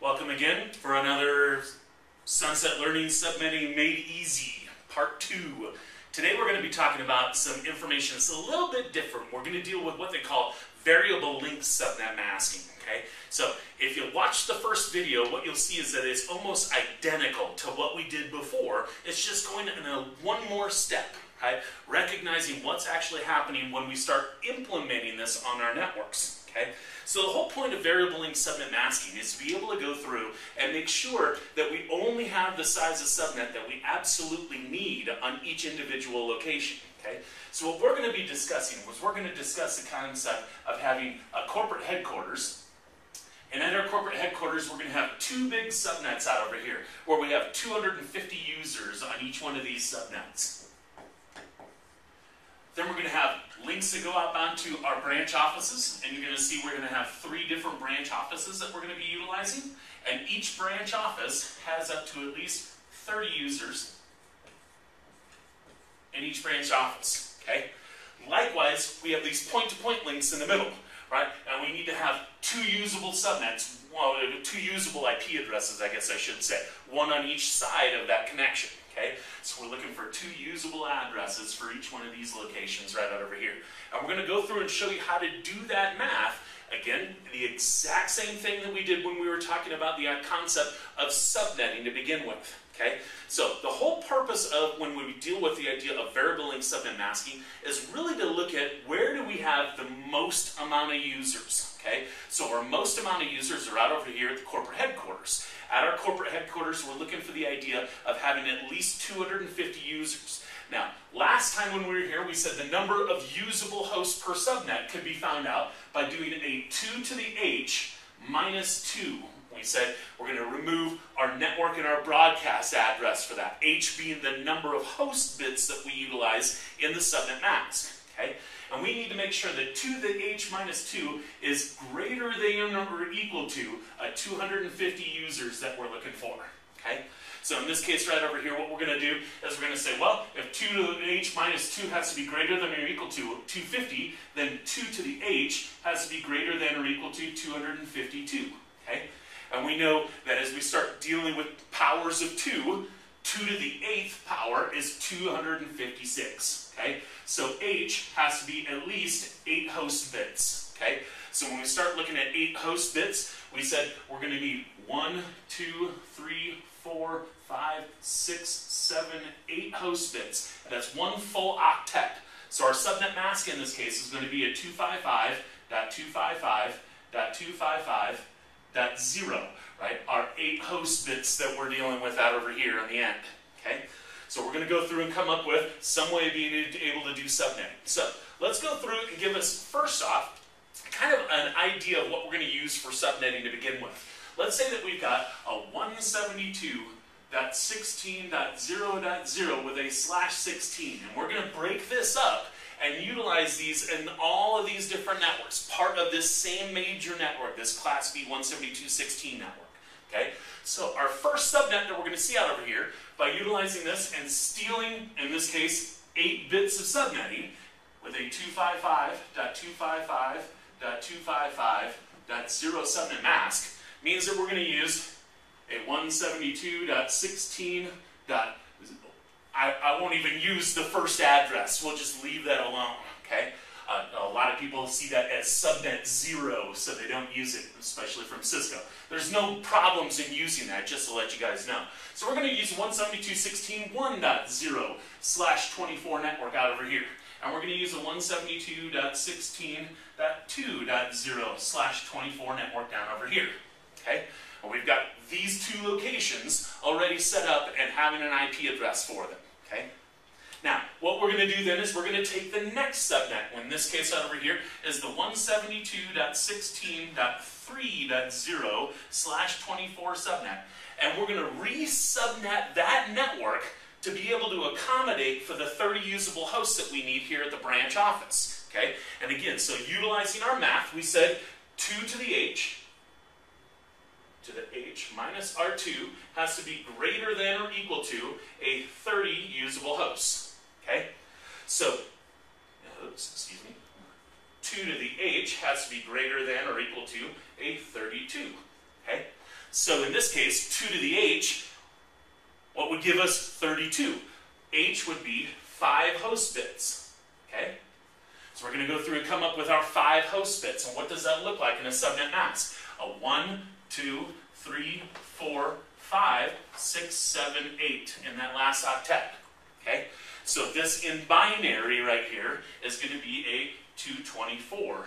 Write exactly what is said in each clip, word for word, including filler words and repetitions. Welcome again for another Sunset Learning Subnetting Made Easy, Part two. Today we're going to be talking about some information that's a little bit different. We're going to deal with what they call variable length subnet masking. Okay? So if you watch the first video, what you'll see is that it's almost identical to what we did before. It's just going in a one more step. Right? Recognizing what's actually happening when we start implementing this on our networks. Okay? So the whole point of variable length subnet masking is to be able to go through and make sure that we only have the size of subnet that we absolutely need on each individual location. Okay? So what we're going to be discussing was we're going to discuss the concept of having a corporate headquarters. And at our corporate headquarters, we're going to have two big subnets out over here where we have two hundred fifty users on each one of these subnets. Then we're going to have links that go outbound to our branch offices, and you're going to see we're going to have three different branch offices that we're going to be utilizing, and each branch office has up to at least thirty users in each branch office. Okay? Likewise, we have these point-to-point links in the middle, right? And we need to have two usable subnets, well, two usable I P addresses, I guess I should say, one on each side of that connection. Okay? So we're looking for two usable addresses for each one of these locations right out over here. And we're going to go through and show you how to do that math. Again, the exact same thing that we did when we were talking about the concept of subnetting to begin with. Okay? So the whole purpose of when we deal with the idea of variable length subnet masking is really to look at where do we have the most amount of users. Okay? So our most amount of users are out over here at the corporate headquarters. At our corporate headquarters, we're looking for the idea of having at least two hundred fifty users. Now, last time when we were here, we said the number of usable hosts per subnet could be found out by doing a two to the H minus two. We said we're going to remove our network and our broadcast address for that, H being the number of host bits that we utilize in the subnet mask. Okay? And we need to make sure that two to the H minus two is greater than or equal to uh, two hundred fifty users that we're looking for. Okay? So in this case right over here, what we're going to do is we're going to say, well, if two to the H minus two has to be greater than or equal to two hundred fifty, then two to the H has to be greater than or equal to two hundred fifty-two. Okay? And we know that as we start dealing with powers of two, two to the eighth power is two hundred fifty-six, okay? So H has to be at least eight host bits, okay? So when we start looking at eight host bits, we said we're going to need one, two, three, four, five, six, seven, eight host bits. And that's one full octet. So our subnet mask in this case is going to be a two fifty-five dot two fifty-five dot two fifty-five. That's zero, right? Our eight host bits that we're dealing with out over here on the end, okay? So we're going to go through and come up with some way of being able to do subnetting. So let's go through and give us, first off, kind of an idea of what we're going to use for subnetting to begin with. Let's say that we've got a one seventy-two dot sixteen dot zero dot zero with a slash sixteen, and we're going to break this up and utilize these in all of these different networks, part of this same major network, this Class B one seventy-two sixteen network, okay? So our first subnet that we're going to see out over here, by utilizing this and stealing, in this case, eight bits of subnetting, with a two fifty-five dot two fifty-five dot two fifty-five dot zero subnet mask, means that we're going to use a one seventy-two dot sixteen. I, I won't even use the first address. We'll just leave that alone, okay? Uh, a lot of people see that as subnet zero, so they don't use it, especially from Cisco. There's no problems in using that, just to let you guys know. So we're going to use one seventy-two dot sixteen dot one dot zero slash twenty-four network out over here. And we're going to use a one seventy-two dot sixteen dot two dot zero slash twenty-four network down over here, okay? And we've got these two locations already set up and having an I P address for them. Okay? Now, what we're going to do then is we're going to take the next subnet, in this case over here, is the one seventy-two dot sixteen dot three dot zero slash twenty-four subnet. And we're going to resubnet that network to be able to accommodate for the thirty usable hosts that we need here at the branch office. Okay? And again, so utilizing our math, we said two to the H to the H minus R two has to be greater than or equal to a thirty usable hosts. Okay? So, oops, excuse me, two to the H has to be greater than or equal to a thirty-two. Okay? So in this case, two to the h, what would give us thirty-two? H would be five host bits, okay? So we're going to go through and come up with our five host bits. And what does that look like in a subnet mask? A one, two, three, four, five, six, seven, eight in that last octet, okay? So this in binary right here is going to be a two twenty-four,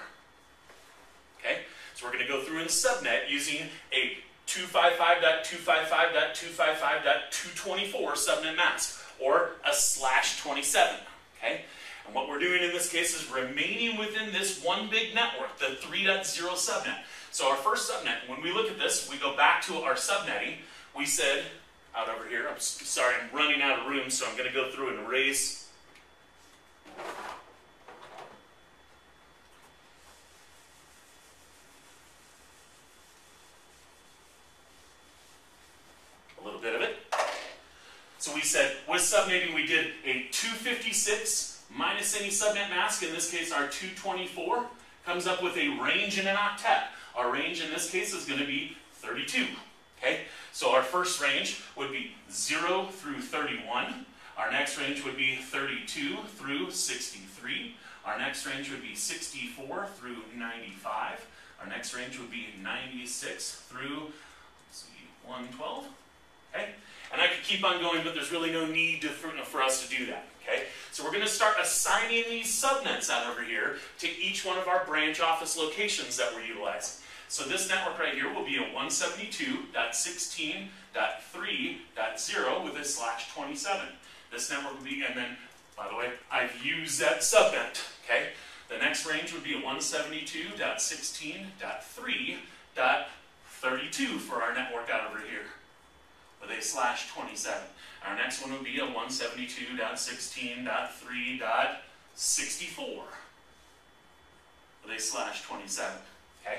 okay? So we're going to go through in subnet using a two fifty-five dot two fifty-five dot two fifty-five dot two twenty-four subnet mask, or a slash twenty-seven, okay? And what we're doing in this case is remaining within this one big network, the three point oh subnet. So our first subnet, when we look at this, we go back to our subnetting. We said, out over here, I'm sorry, I'm running out of room, so I'm going to go through and erase. A little bit of it. So we said, with subnetting, we did a two fifty-six minus any subnet mask, in this case our two twenty-four, comes up with a range in an octet. Our range in this case is going to be thirty-two, okay? So our first range would be zero through thirty-one. Our next range would be thirty-two through sixty-three. Our next range would be sixty-four through ninety-five. Our next range would be ninety-six through, let's see, one twelve, okay? And I could keep on going, but there's really no need to, for us to do that, okay? So we're going to start assigning these subnets out over here to each one of our branch office locations that we're utilizing. So this network right here will be a one seventy-two dot sixteen dot three dot zero with a slash twenty-seven. This network will be, and then, by the way, I've used that subnet, okay? The next range would be a one seventy-two dot sixteen dot three dot thirty-two for our network out over here, with a slash twenty-seven. Our next one would be a one seventy-two dot sixteen dot three dot sixty-four with a slash twenty-seven, okay?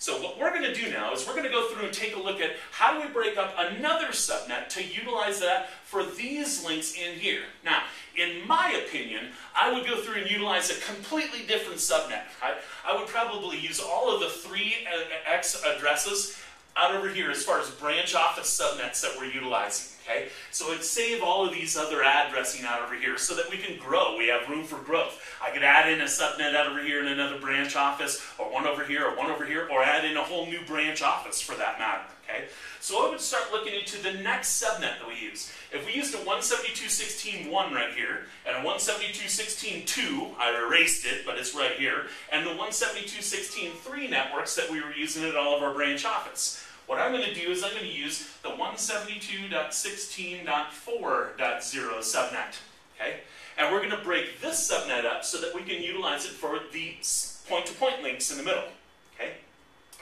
So what we're going to do now is we're going to go through and take a look at how do we break up another subnet to utilize that for these links in here. Now, in my opinion, I would go through and utilize a completely different subnet. I, I would probably use all of the three X addresses out over here as far as branch office subnets that we're utilizing, okay? So it'd save all of these other addressing out over here so that we can grow. We have room for growth. I could add in a subnet out over here and another branch office, or one over here, or one over here, or add in a whole new branch office for that matter, okay? So I would start looking into the next subnet that we use. If we used a one seventy-two dot sixteen dot one right here, and a one seventy-two dot sixteen dot two, I erased it, but it's right here, and the one seventy-two dot sixteen dot three networks that we were using at all of our branch office. What I'm going to do is I'm going to use the one seventy-two dot sixteen dot four dot zero subnet, okay? And we're going to break this subnet up so that we can utilize it for the point-to-point links in the middle, okay?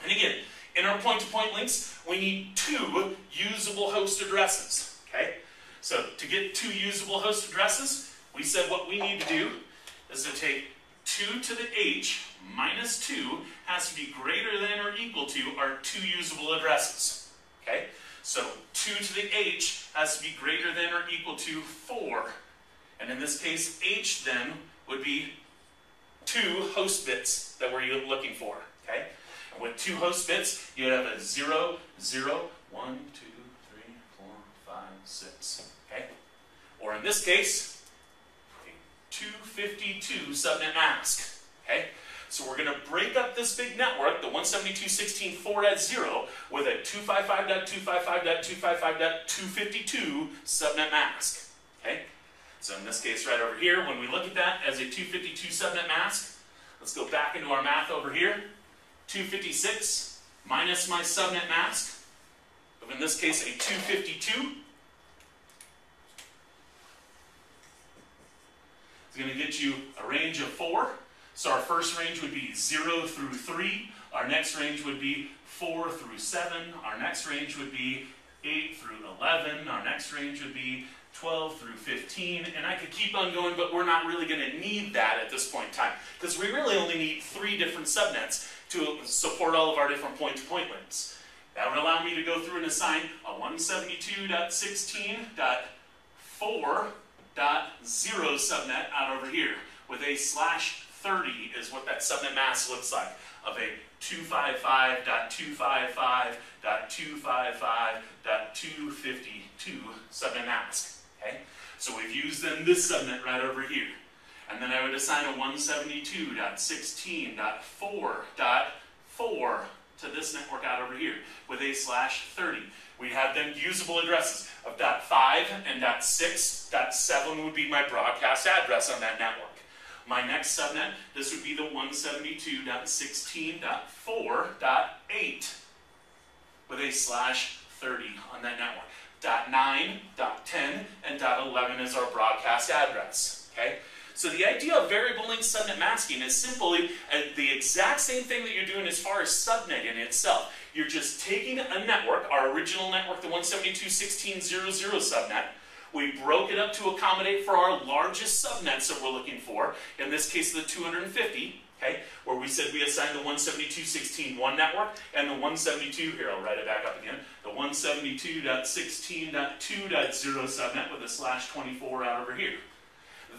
And again, in our point-to-point links, we need two usable host addresses, okay? So to get two usable host addresses, we said what we need to do is to take two to the h minus two has to be greater than or equal to our two usable addresses, okay? So two to the h has to be greater than or equal to four. And in this case, h then would be two host bits that we're looking for, okay? And with two host bits, you would have a zero, zero, one, two, three, four, five, six, okay? Or in this case, a two fifty-two subnet mask, okay? So we're going to break up this big network, the one seventy-two dot sixteen dot four dot zero, with a two fifty-five dot two fifty-five dot two fifty-five dot two fifty-two subnet mask, okay? So in this case right over here, when we look at that as a two fifty-two subnet mask, let's go back into our math over here. two fifty-six minus my subnet mask, but in this case a two fifty-two, is going to get you a range of four. So our first range would be zero through three, our next range would be four through seven, our next range would be eight through eleven, our next range would be twelve through fifteen, and I could keep on going, but we're not really going to need that at this point in time, because we really only need three different subnets to support all of our different point-to-point links. That would allow me to go through and assign a one seventy-two dot sixteen dot four dot zero subnet out over here, with a slash thirty is what that subnet mask looks like. of a two fifty-five dot two fifty-five dot two fifty-five dot two fifty-two subnet mask. Okay? So we've used then this subnet right over here. And then I would assign a one seventy-two dot sixteen dot four dot four to this network out over here with a slash thirty. We have then usable addresses of dot five and dot six. dot seven would be my broadcast address on that network. My next subnet, this would be the one seventy-two dot sixteen dot four dot eight with a slash thirty on that network. dot nine, dot ten, and dot eleven is our broadcast address. Okay? So the idea of variable length subnet masking is simply the exact same thing that you're doing as far as subnetting itself. You're just taking a network, our original network, the one seventy-two dot sixteen dot zero dot zero subnet. We broke it up to accommodate for our largest subnets that we're looking for, in this case the two fifty, okay, where we said we assigned the one seventy-two dot sixteen dot one network and the one seventy-two, here I'll write it back up again, the one seventy-two dot sixteen dot two dot zero subnet with a slash twenty-four out over here.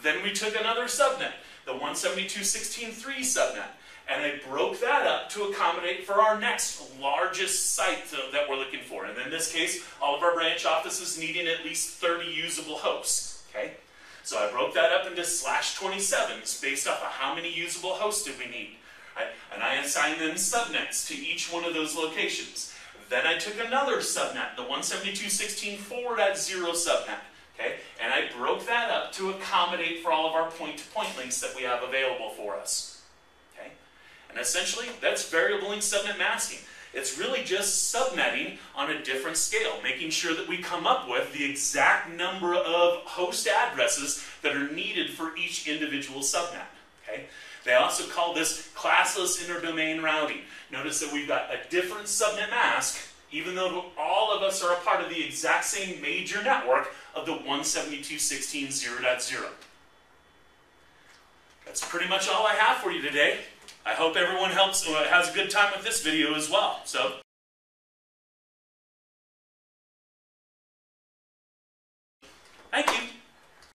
Then we took another subnet, the one seventy-two dot sixteen dot three subnet, and I broke that up to accommodate for our next largest site that we're looking for. And in this case, all of our branch offices needing at least thirty usable hosts. Okay? So I broke that up into slash twenty-sevens based off of how many usable hosts did we need. Right? And I assigned them subnets to each one of those locations. Then I took another subnet, the one seventy-two dot sixteen dot four dot zero subnet. Okay? And I broke that up to accommodate for all of our point-to-point links that we have available for us. Okay? And essentially, that's variable length subnet masking. It's really just subnetting on a different scale, making sure that we come up with the exact number of host addresses that are needed for each individual subnet. Okay? They also call this classless interdomain routing. Notice that we've got a different subnet mask, even though all of us are a part of the exact same major network of the one seventy-two dot sixteen dot zero dot zero. That's pretty much all I have for you today. I hope everyone helps, uh, has a good time with this video as well. So. Thank you.